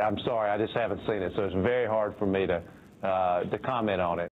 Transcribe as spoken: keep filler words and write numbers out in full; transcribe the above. I'm sorry, I just haven't seen it, so it's very hard for me to, uh, to comment on it.